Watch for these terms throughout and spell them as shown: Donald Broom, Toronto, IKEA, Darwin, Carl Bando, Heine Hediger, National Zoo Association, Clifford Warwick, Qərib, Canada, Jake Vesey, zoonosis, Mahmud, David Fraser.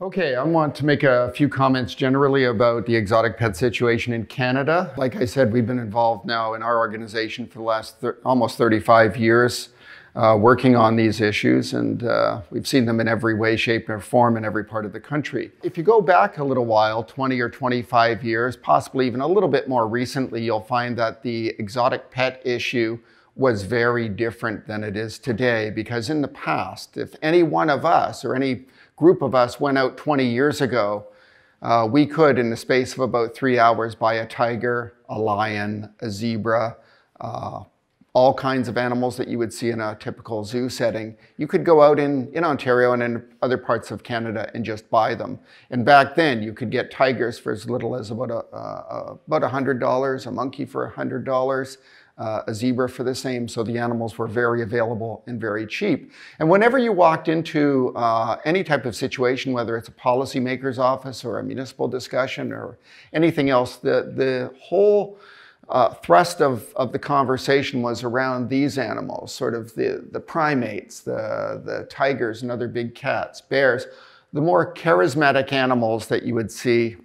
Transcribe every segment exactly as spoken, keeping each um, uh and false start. Okay, I want to make a few comments generally about the exotic pet situation in Canada. Like I said, we've been involved now in our organization for the last thir almost thirty-five years uh, working on these issues, and uh, we've seen them in every way, shape, or form in every part of the country. If you go back a little while, twenty or twenty-five years, possibly even a little bit more recently, you'll find that the exotic pet issue was very different than it is today, because in the past, if any one of us or any group of us went out twenty years ago, uh, we could, in the space of about three hours, buy a tiger, a lion, a zebra, uh, all kinds of animals that you would see in a typical zoo setting. You could go out in, in Ontario and in other parts of Canada and just buy them. And back then, you could get tigers for as little as about, a, uh, about one hundred dollars, a monkey for one hundred dollars, Uh, a zebra for the same, so the animals were very available and very cheap. And whenever you walked into uh, any type of situation, whether it's a policymaker's office or a municipal discussion or anything else, the, the whole uh, thrust of, of the conversation was around these animals, sort of the, the primates, the, the tigers and other big cats, bears, the more charismatic animals that you would see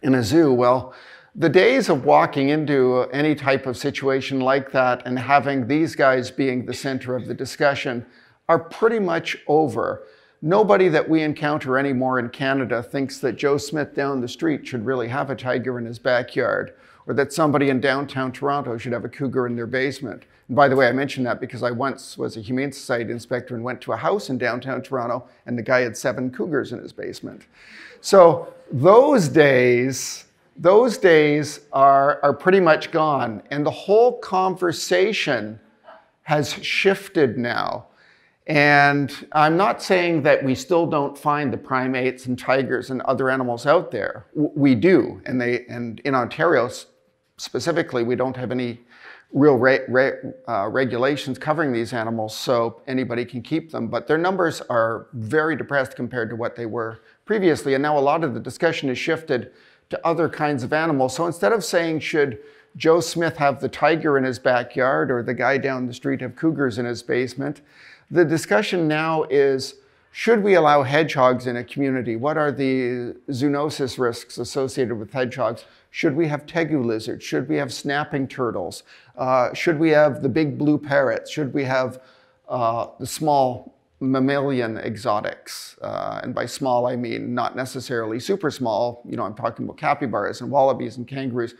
in a zoo. Well, the days of walking into any type of situation like that and having these guys being the center of the discussion are pretty much over. Nobody that we encounter anymore in Canada thinks that Joe Smith down the street should really have a tiger in his backyard, or that somebody in downtown Toronto should have a cougar in their basement. And by the way, I mention that because I once was a Humane Society inspector and went to a house in downtown Toronto, and the guy had seven cougars in his basement. So those days, Those days are, are pretty much gone, and the whole conversation has shifted now. And I'm not saying that we still don't find the primates and tigers and other animals out there. We do, and, they, and in Ontario specifically, we don't have any real re re uh, regulations covering these animals, so anybody can keep them. But their numbers are very depressed compared to what they were previously, and now a lot of the discussion has shifted to other kinds of animals. So instead of saying, should Joe Smith have the tiger in his backyard or the guy down the street have cougars in his basement, the discussion now is, should we allow hedgehogs in a community? What are the zoonosis risks associated with hedgehogs? Should we have tegu lizards? Should we have snapping turtles? Uh, should we have the big blue parrots? Should we have uh, the small mammalian exotics, uh, and by small I mean not necessarily super small. You know, I'm talking about capybaras and wallabies and kangaroos,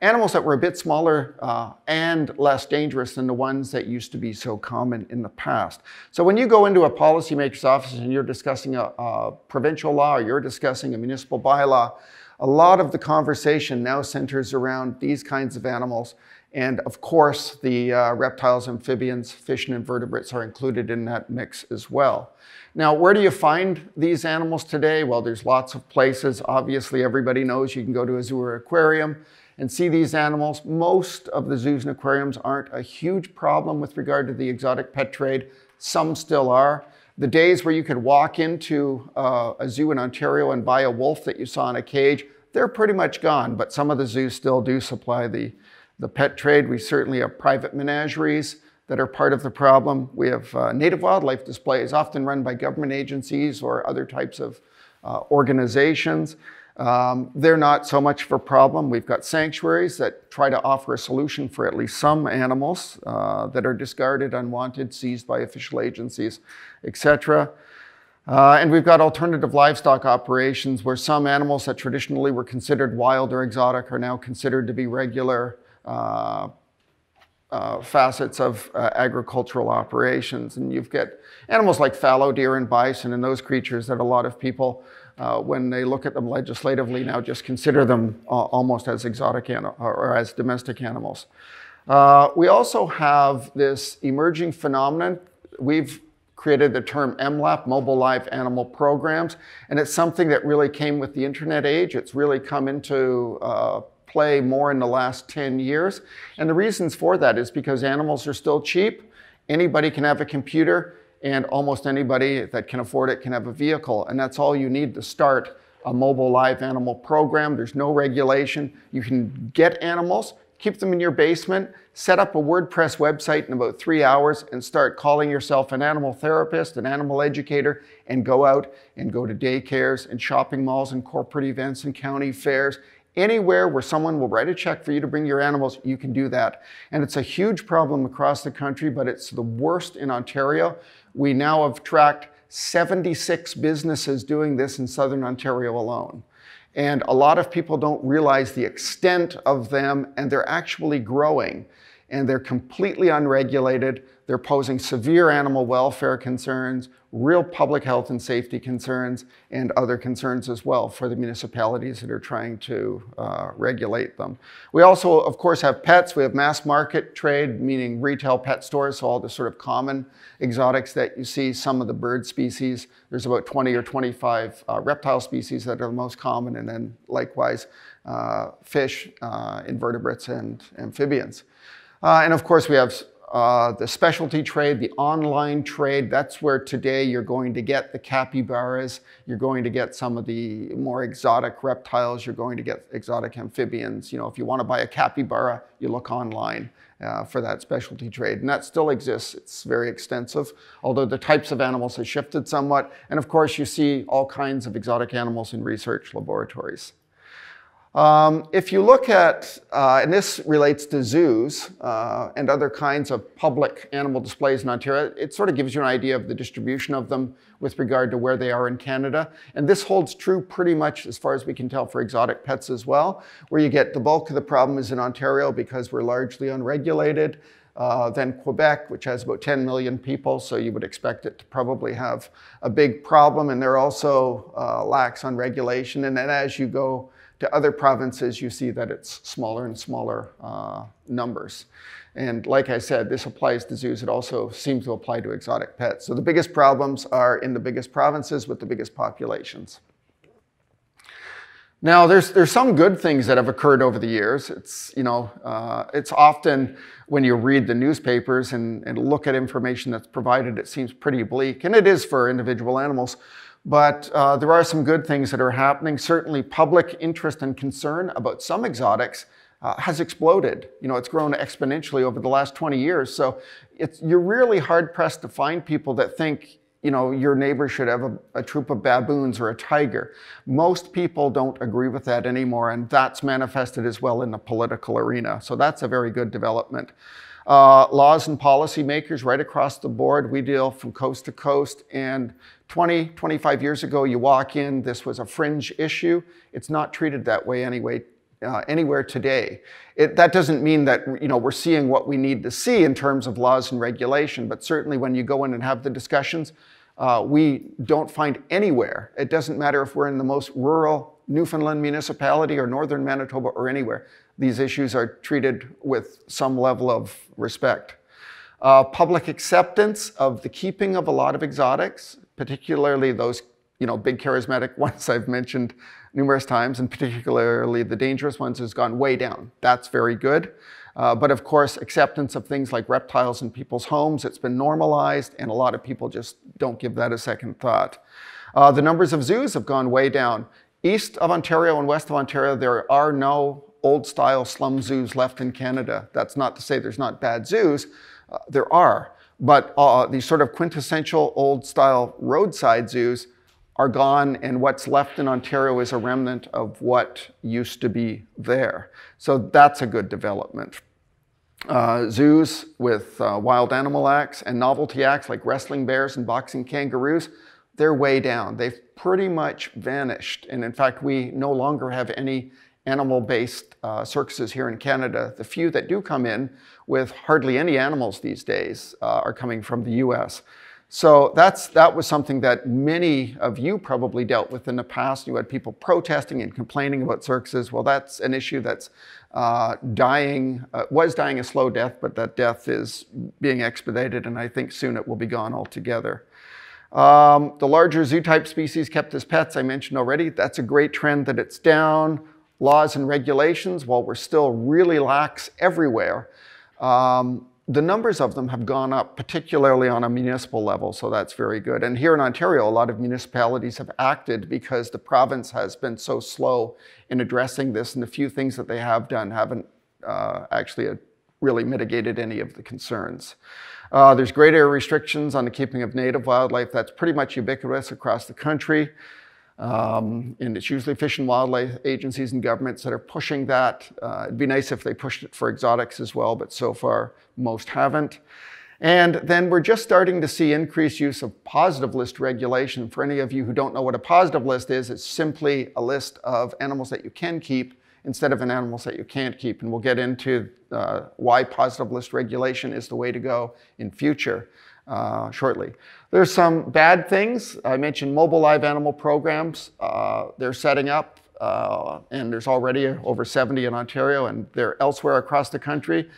animals that were a bit smaller uh, and less dangerous than the ones that used to be so common in the past. So when you go into a policymaker's office and you're discussing a, a provincial law, or you're discussing a municipal bylaw, a lot of the conversation now centers around these kinds of animals. And of course, the uh, reptiles, amphibians, fish, and invertebrates are included in that mix as well. Now, where do you find these animals today? Well, there's lots of places. Obviously, everybody knows you can go to a zoo or aquarium and see these animals. Most of the zoos and aquariums aren't a huge problem with regard to the exotic pet trade. Some still are. The days where you could walk into uh, a zoo in Ontario and buy a wolf that you saw in a cage, they're pretty much gone, but some of the zoos still do supply the The pet trade. We certainly have private menageries that are part of the problem. We have uh, native wildlife displays, often run by government agencies or other types of uh, organizations. Um, they're not so much of a problem. We've got sanctuaries that try to offer a solution for at least some animals uh, that are discarded, unwanted, seized by official agencies, et cetera. Uh, and we've got alternative livestock operations where some animals that traditionally were considered wild or exotic are now considered to be regular Uh, uh, facets of uh, agricultural operations. And you've got animals like fallow deer and bison and those creatures that a lot of people, uh, when they look at them legislatively now, just consider them uh, almost as exotic or as domestic animals. Uh, we also have this emerging phenomenon. We've created the term M LAP, Mobile Live Animal Programs, and it's something that really came with the internet age. It's really come into uh, play more in the last ten years. And the reasons for that is because animals are still cheap. Anybody can have a computer, and almost anybody that can afford it can have a vehicle. And that's all you need to start a mobile live animal program. There's no regulation. You can get animals, keep them in your basement, set up a WordPress website in about three hours and start calling yourself an animal therapist, an animal educator, and go out and go to daycares and shopping malls and corporate events and county fairs. Anywhere where someone will write a check for you to bring your animals, you can do that. And it's a huge problem across the country, but it's the worst in Ontario. We now have tracked seventy-six businesses doing this in Southern Ontario alone. And a lot of people don't realize the extent of them, and they're actually growing. And they're completely unregulated. They're posing severe animal welfare concerns, real public health and safety concerns, and other concerns as well for the municipalities that are trying to uh, regulate them. We also, of course, have pets. We have mass market trade, meaning retail pet stores, so all the sort of common exotics that you see, some of the bird species. There's about twenty or twenty-five uh, reptile species that are the most common, and then likewise uh, fish, uh, invertebrates, and amphibians. Uh, and of course we have uh, the specialty trade, the online trade. That's where today you're going to get the capybaras, you're going to get some of the more exotic reptiles, you're going to get exotic amphibians. You know, if you want to buy a capybara, you look online uh, for that specialty trade. And that still exists. It's very extensive, although the types of animals have shifted somewhat. And of course you see all kinds of exotic animals in research laboratories. Um, if you look at, uh, and this relates to zoos uh, and other kinds of public animal displays in Ontario, it sort of gives you an idea of the distribution of them with regard to where they are in Canada. And this holds true pretty much as far as we can tell for exotic pets as well, where you get the bulk of the problem is in Ontario because we're largely unregulated. Uh, then Quebec, which has about ten million people, so you would expect it to probably have a big problem. And they're also uh, lax on regulation. And then as you go to other provinces, you see that it's smaller and smaller uh, numbers. And like I said, this applies to zoos. It also seems to apply to exotic pets. So the biggest problems are in the biggest provinces with the biggest populations. Now, there's, there's some good things that have occurred over the years. It's, you know, uh, it's often when you read the newspapers and, and look at information that's provided, it seems pretty bleak, and it is for individual animals. But uh, there are some good things that are happening. Certainly public interest and concern about some exotics uh, has exploded. You know, it's grown exponentially over the last twenty years. So it's, you're really hard pressed to find people that think, you know, your neighbor should have a, a troop of baboons or a tiger. Most people don't agree with that anymore, and that's manifested as well in the political arena. So that's a very good development. Uh, laws and policy makers right across the board. We deal from coast to coast, and twenty, twenty-five years ago, you walk in, this was a fringe issue. It's not treated that way anyway, uh, anywhere today. It, that doesn't mean that, you know, we're seeing what we need to see in terms of laws and regulation, but certainly when you go in and have the discussions, uh, we don't find anywhere. It doesn't matter if we're in the most rural Newfoundland municipality or northern Manitoba or anywhere. These issues are treated with some level of respect. Uh, public acceptance of the keeping of a lot of exotics, particularly those, you know, big charismatic ones I've mentioned numerous times, and particularly the dangerous ones, has gone way down. That's very good. Uh, but of course, acceptance of things like reptiles in people's homes, it's been normalized, and a lot of people just don't give that a second thought. Uh, the numbers of zoos have gone way down. East of Ontario and west of Ontario, there are no old-style slum zoos left in Canada. That's not to say there's not bad zoos. Uh, there are. But uh, these sort of quintessential old-style roadside zoos are gone, and what's left in Ontario is a remnant of what used to be there. So that's a good development. Uh, zoos with uh, wild animal acts and novelty acts like wrestling bears and boxing kangaroos, they're way down. They've pretty much vanished. And in fact, we no longer have any animal-based uh, circuses here in Canada. The few that do come in with hardly any animals these days uh, are coming from the U S. So that's, that was something that many of you probably dealt with in the past. You had people protesting and complaining about circuses. Well, that's an issue that's uh, dying, uh, was dying a slow death, but that death is being expedited, and I think soon it will be gone altogether. Um, the larger zoo-type species kept as pets, I mentioned already. That's a great trend that it's down. Laws and regulations, while we're still really lax everywhere, um, the numbers of them have gone up, particularly on a municipal level, so that's very good. And here in Ontario, a lot of municipalities have acted because the province has been so slow in addressing this, and the few things that they have done haven't uh, actually really mitigated any of the concerns. Uh, there's great area restrictions on the keeping of native wildlife. That's pretty much ubiquitous across the country. Um, and it's usually fish and wildlife agencies and governments that are pushing that. Uh, it'd be nice if they pushed it for exotics as well, but so far most haven't. And then we're just starting to see increased use of positive list regulation. For any of you who don't know what a positive list is, it's simply a list of animals that you can keep instead of an animals that you can't keep. And we'll get into uh, why positive list regulation is the way to go in future. Uh, shortly. There's some bad things. I mentioned mobile live animal programs. Uh, they're setting up, uh, and there's already over seventy in Ontario, and they're elsewhere across the country.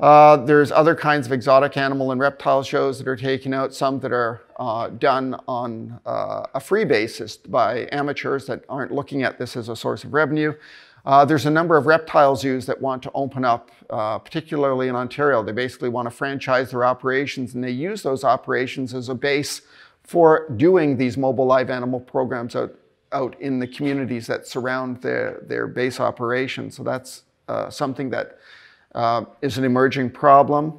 Uh, there's other kinds of exotic animal and reptile shows that are taking out, some that are uh, done on uh, a free basis by amateurs that aren't looking at this as a source of revenue. Uh, there's a number of reptile zoos that want to open up, uh, particularly in Ontario. They basically want to franchise their operations, and they use those operations as a base for doing these mobile live animal programs out, out in the communities that surround their, their base operation. So that's uh, something that uh, is an emerging problem.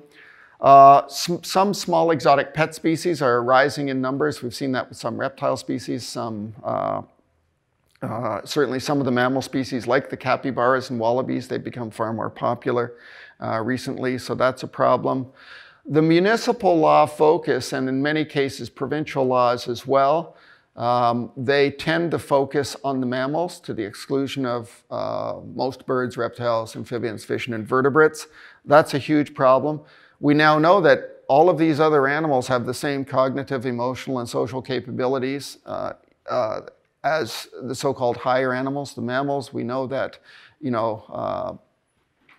Uh, some, some small exotic pet species are rising in numbers. We've seen that with some reptile species, some uh, Uh, certainly some of the mammal species like the capybaras and wallabies, they've become far more popular uh, recently, so that's a problem. The municipal law focus, and in many cases provincial laws as well, um, they tend to focus on the mammals to the exclusion of uh, most birds, reptiles, amphibians, fish, and invertebrates. That's a huge problem. We now know that all of these other animals have the same cognitive, emotional, and social capabilities uh, uh, as the so-called higher animals, the mammals. We know that, you know, uh,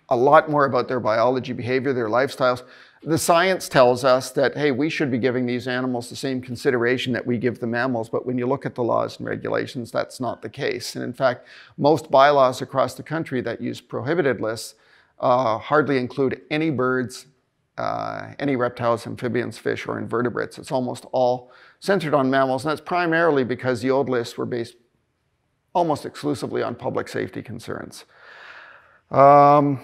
a lot more about their biology, behavior, their lifestyles. The science tells us that, hey, we should be giving these animals the same consideration that we give the mammals, but when you look at the laws and regulations, that's not the case. And in fact, most bylaws across the country that use prohibited lists uh, hardly include any birds, Uh, any reptiles, amphibians, fish, or invertebrates. It's almost all centered on mammals, and that's primarily because the old lists were based almost exclusively on public safety concerns. Um,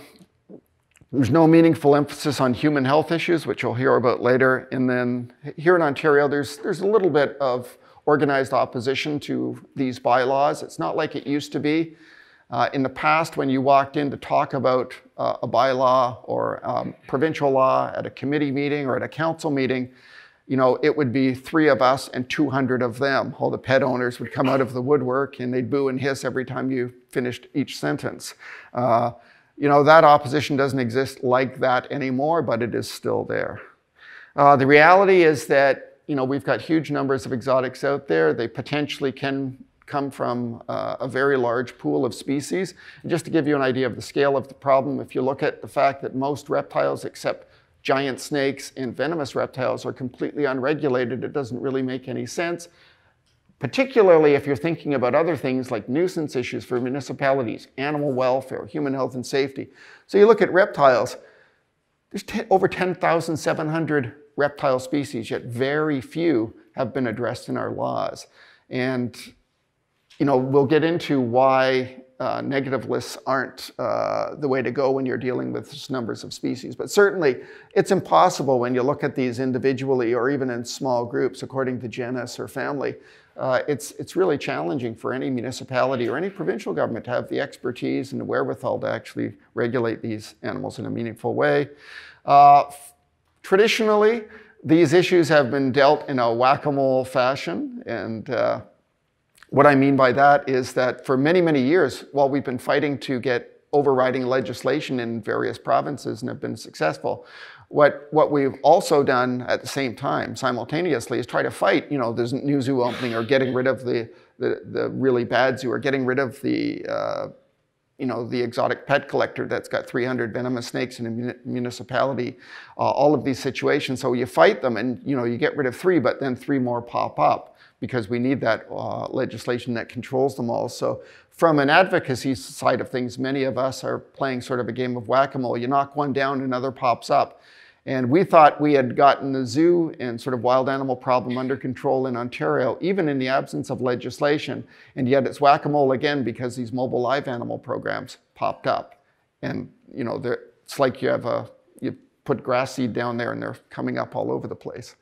there's no meaningful emphasis on human health issues, which you'll hear about later. And then here in Ontario, there's, there's a little bit of organized opposition to these bylaws. It's not like it used to be. Uh, in the past, when you walked in to talk about uh, a bylaw or um, provincial law at a committee meeting or at a council meeting, you know, it would be three of us and two hundred of them. All the pet owners would come out of the woodwork and they'd boo and hiss every time you finished each sentence. Uh, you know, that opposition doesn't exist like that anymore, but it is still there. Uh, the reality is that, you know, we've got huge numbers of exotics out there. They potentially can come from uh, a very large pool of species. And just to give you an idea of the scale of the problem, if you look at the fact that most reptiles, except giant snakes and venomous reptiles, are completely unregulated, it doesn't really make any sense. Particularly if you're thinking about other things like nuisance issues for municipalities, animal welfare, human health and safety. So you look at reptiles, there's over ten thousand seven hundred reptile species, yet very few have been addressed in our laws. And you know, we'll get into why uh, negative lists aren't uh, the way to go when you're dealing with numbers of species. But certainly, it's impossible when you look at these individually or even in small groups, according to genus or family. Uh, it's, it's really challenging for any municipality or any provincial government to have the expertise and the wherewithal to actually regulate these animals in a meaningful way. Uh, traditionally, these issues have been dealt in a whack-a-mole fashion, and uh, what I mean by that is that for many, many years, while we've been fighting to get overriding legislation in various provinces and have been successful, what, what we've also done at the same time, simultaneously, is try to fight, you know, this new zoo opening or getting rid of the, the, the really bad zoo or getting rid of the, uh, you know, the exotic pet collector that's got three hundred venomous snakes in a mun municipality, uh, all of these situations. So you fight them and, you know, you get rid of three, but then three more pop up, because we need that uh, legislation that controls them all. So from an advocacy side of things, many of us are playing sort of a game of whack-a-mole. You knock one down, another pops up. And we thought we had gotten the zoo and sort of wild animal problem under control in Ontario, even in the absence of legislation. And yet it's whack-a-mole again because these mobile live animal programs popped up. And you know, it's like you have a, you put grass seed down there and they're coming up all over the place.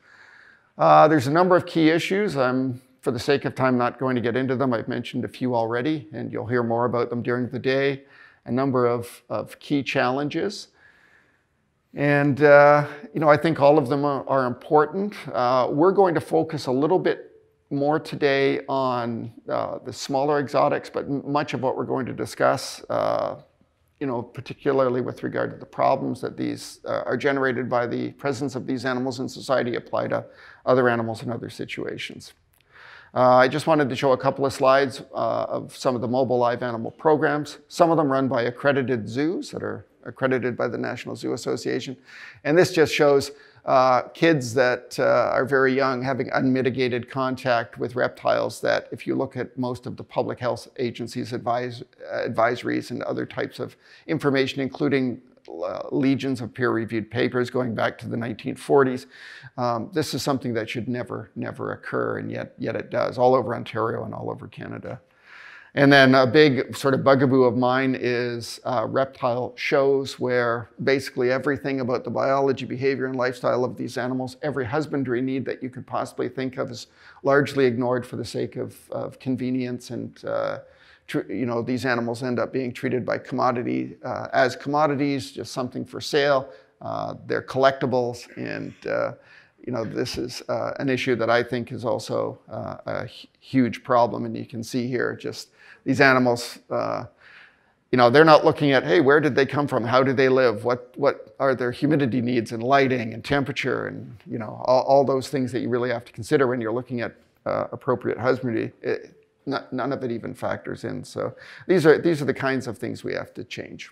Uh, there's a number of key issues. I'm, for the sake of time, not going to get into them. I've mentioned a few already, and you'll hear more about them during the day. A number of, of key challenges. And uh, you know, I think all of them are, are important. Uh, we're going to focus a little bit more today on uh, the smaller exotics, but much of what we're going to discuss, uh, you know, particularly with regard to the problems that these uh, are generated by the presence of these animals in society, apply to other animals and other situations. Uh, I just wanted to show a couple of slides uh, of some of the mobile live animal programs, some of them run by accredited zoos that are accredited by the National Zoo Association. And this just shows uh, kids that uh, are very young having unmitigated contact with reptiles that, if you look at most of the public health agencies' advise, uh, advisories and other types of information, including uh, legions of peer-reviewed papers going back to the nineteen forties, um, this is something that should never, never occur, and yet, yet it does, all over Ontario and all over Canada. And then a big sort of bugaboo of mine is uh, reptile shows, where basically everything about the biology, behavior, and lifestyle of these animals, every husbandry need that you could possibly think of, is largely ignored for the sake of, of convenience. And uh, you know, these animals end up being treated by commodity uh, as commodities, just something for sale. Uh, they're collectibles, and uh, you know, this is uh, an issue that I think is also uh, a huge problem. And you can see here, just these animals, uh, you know, they're not looking at, hey, where did they come from? How do they live? What, what are their humidity needs and lighting and temperature and, you know, all, all those things that you really have to consider when you're looking at uh, appropriate husbandry. It, not, none of it even factors in. So these are, these are the kinds of things we have to change.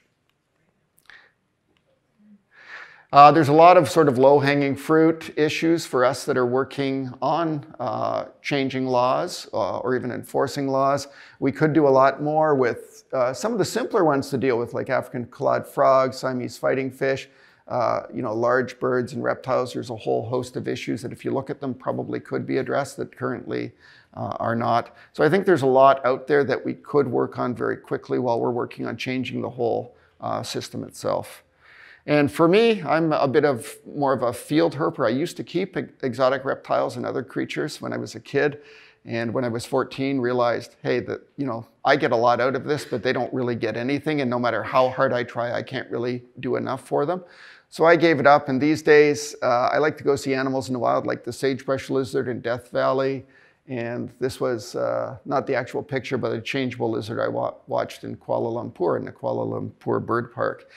Uh, there's a lot of sort of low-hanging fruit issues for us that are working on uh, changing laws uh, or even enforcing laws. We could do a lot more with uh, some of the simpler ones to deal with, like African clawed frogs, Siamese fighting fish, uh, you know, large birds and reptiles. There's a whole host of issues that, if you look at them, probably could be addressed that currently uh, are not. So I think there's a lot out there that we could work on very quickly while we're working on changing the whole uh, system itself. And for me, I'm a bit of more of a field herper. I used to keep exotic reptiles and other creatures when I was a kid. And when I was fourteen, realized, hey, that, you know, I get a lot out of this, but they don't really get anything. And no matter how hard I try, I can't really do enough for them. So I gave it up. And these days, uh, I like to go see animals in the wild, like the sagebrush lizard in Death Valley. And this was uh, not the actual picture, but a changeable lizard I wa watched in Kuala Lumpur, in the Kuala Lumpur Bird Park.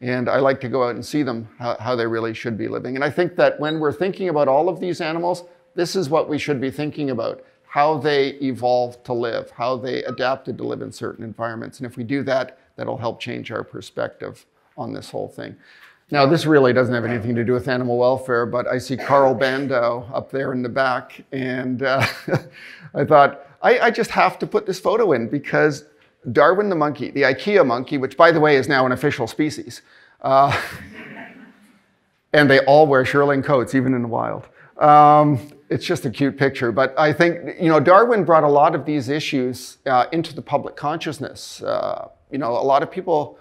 And I like to go out and see them, how, how they really should be living. And I think that when we're thinking about all of these animals, this is what we should be thinking about: how they evolved to live, how they adapted to live in certain environments. And if we do that, that'll help change our perspective on this whole thing. Now, this really doesn't have anything to do with animal welfare, but I see Carl Bando up there in the back. And uh, I thought, I, I just have to put this photo in, because Darwin the monkey, the IKEA monkey, which by the way is now an official species, uh, and they all wear shirling coats, even in the wild. Um, it's just a cute picture, but I think, you know, Darwin brought a lot of these issues uh, into the public consciousness. Uh, you know, a lot of people,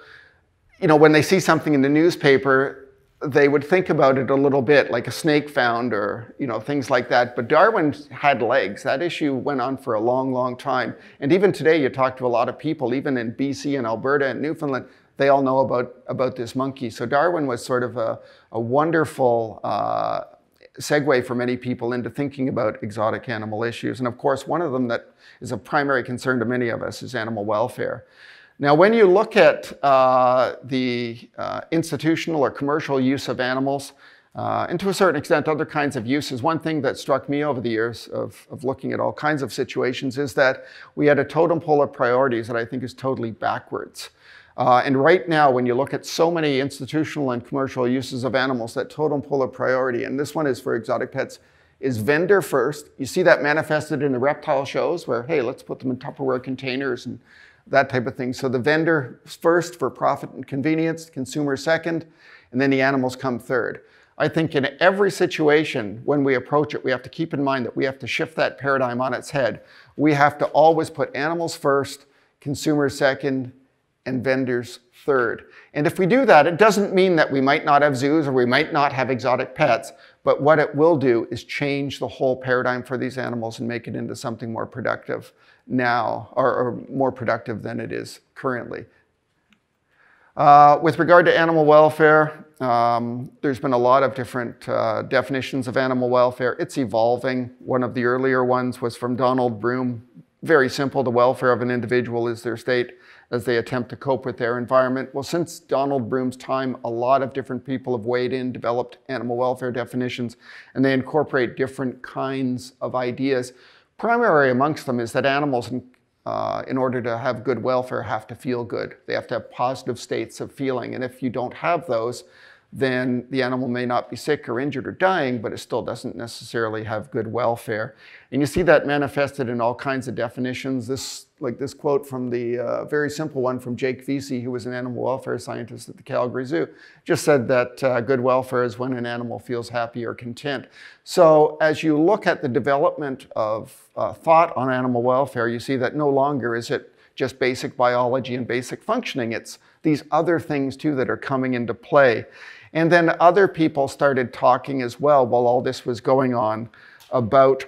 you know, when they see something in the newspaper, they would think about it a little bit, like a snake found, or, you know, things like that. But Darwin had legs. That issue went on for a long, long time. And even today, you talk to a lot of people, even in B C and Alberta and Newfoundland, they all know about, about this monkey. So Darwin was sort of a, a wonderful uh, segue for many people into thinking about exotic animal issues. And of course, one of them that is a primary concern to many of us is animal welfare. Now, when you look at uh, the uh, institutional or commercial use of animals, uh, and to a certain extent other kinds of uses, one thing that struck me over the years of, of looking at all kinds of situations is that we had a totem pole of priorities that I think is totally backwards. Uh, and right now, when you look at so many institutional and commercial uses of animals, that totem pole of priority, and this one is for exotic pets, is vendor first. You see that manifested in the reptile shows where, hey, let's put them in Tupperware containers and that type of thing. So the vendor first for profit and convenience, consumer second, and then the animals come third. I think in every situation, when we approach it, we have to keep in mind that we have to shift that paradigm on its head. We have to always put animals first, consumers second, and vendors third. And if we do that, it doesn't mean that we might not have zoos or we might not have exotic pets, but what it will do is change the whole paradigm for these animals and make it into something more productive now, or, or more productive than it is currently. Uh, with regard to animal welfare, um, there's been a lot of different uh, definitions of animal welfare. It's evolving. One of the earlier ones was from Donald Broom. Very simple, the welfare of an individual is their state as they attempt to cope with their environment. Well, since Donald Broom's time, a lot of different people have weighed in, developed animal welfare definitions, and they incorporate different kinds of ideas. Primary amongst them is that animals, uh, in order to have good welfare, have to feel good. They have to have positive states of feeling, and if you don't have those, then the animal may not be sick or injured or dying, but it still doesn't necessarily have good welfare. And you see that manifested in all kinds of definitions. This, like this quote from the uh, very simple one from Jake Vesey, who was an animal welfare scientist at the Calgary Zoo, just said that uh, good welfare is when an animal feels happy or content. So as you look at the development of uh, thought on animal welfare, you see that no longer is it just basic biology and basic functioning. It's these other things too that are coming into play. And then other people started talking as well while all this was going on about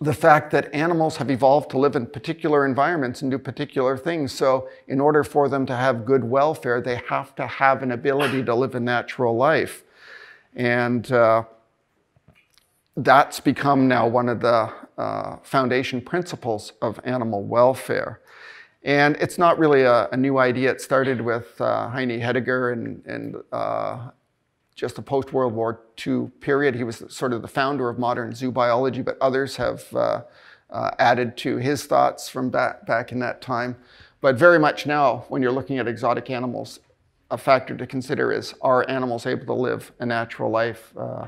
the fact that animals have evolved to live in particular environments and do particular things. So in order for them to have good welfare, they have to have an ability to live a natural life. And uh, that's become now one of the uh, foundation principles of animal welfare. And it's not really a, a new idea. It started with uh, Heine Hediger and, and uh, just the post-World War Two period. He was sort of the founder of modern zoo biology, but others have uh, uh, added to his thoughts from back, back in that time. But very much now, when you're looking at exotic animals, a factor to consider is, are animals able to live a natural life uh,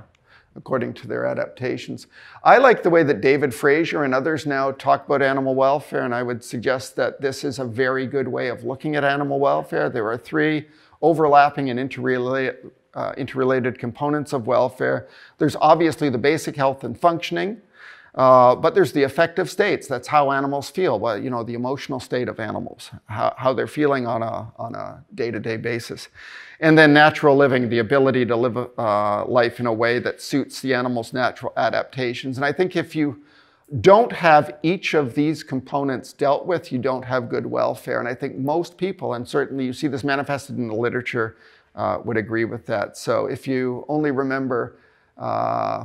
according to their adaptations? I like the way that David Fraser and others now talk about animal welfare, and I would suggest that this is a very good way of looking at animal welfare. There are three overlapping and interrelated, uh, interrelated components of welfare. There's obviously the basic health and functioning, uh, but there's the affective states. That's how animals feel, well, you know, the emotional state of animals, how, how they're feeling on a, on a day-to-day basis. And then natural living, the ability to live uh, life in a way that suits the animal's natural adaptations. And I think if you don't have each of these components dealt with, you don't have good welfare. And I think most people, and certainly you see this manifested in the literature, uh, would agree with that. So if you only remember uh,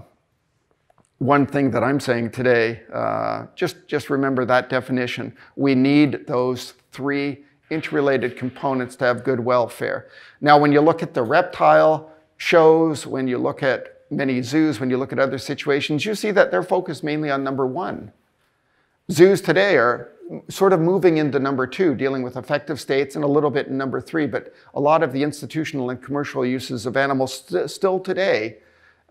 one thing that I'm saying today, uh, just, just remember that definition. We need those three interrelated components to have good welfare. Now, when you look at the reptile shows, when you look at many zoos, when you look at other situations, you see that they're focused mainly on number one. Zoos today are sort of moving into number two, dealing with affective states, and a little bit in number three, but a lot of the institutional and commercial uses of animals st still today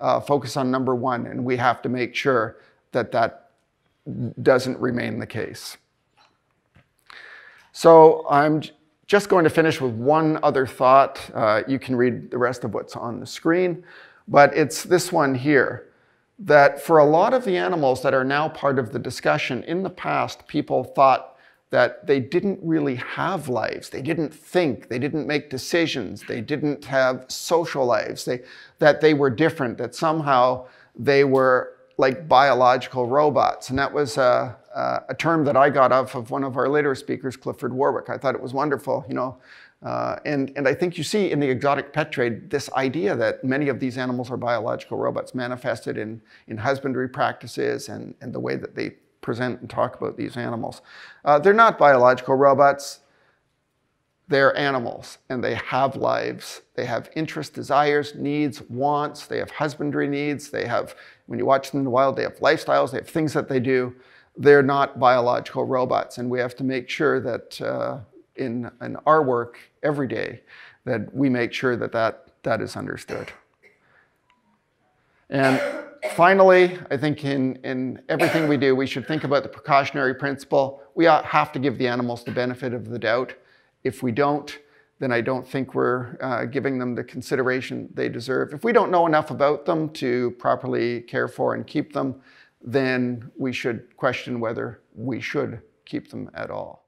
uh, focus on number one, and we have to make sure that that doesn't remain the case. So I'm just going to finish with one other thought. Uh, you can read the rest of what's on the screen, but it's this one here, that for a lot of the animals that are now part of the discussion, in the past, people thought that they didn't really have lives. They didn't think, they didn't make decisions, they didn't have social lives, they, that they were different, that somehow they were like biological robots. And that was a, a term that I got off of one of our later speakers, Clifford Warwick. I thought it was wonderful, you know. Uh, and, and I think you see in the exotic pet trade this idea that many of these animals are biological robots manifested in, in husbandry practices and, and the way that they present and talk about these animals. Uh, they're not biological robots. They're animals, and they have lives. They have interests, desires, needs, wants. They have husbandry needs. They have, when you watch them in the wild, they have lifestyles. They have things that they do. They're not biological robots, and we have to make sure that uh, in, in our work every day, that we make sure that that, that is understood. And finally, I think in, in everything we do, we should think about the precautionary principle. We have to give the animals the benefit of the doubt. If we don't, then I don't think we're uh, giving them the consideration they deserve. If we don't know enough about them to properly care for and keep them, then we should question whether we should keep them at all.